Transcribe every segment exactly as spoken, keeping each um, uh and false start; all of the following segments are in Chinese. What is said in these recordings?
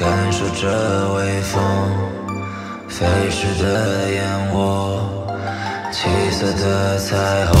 感受着微风飞逝的烟火，七色的彩虹。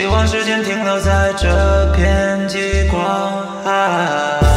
希望时间停留在这片极光海。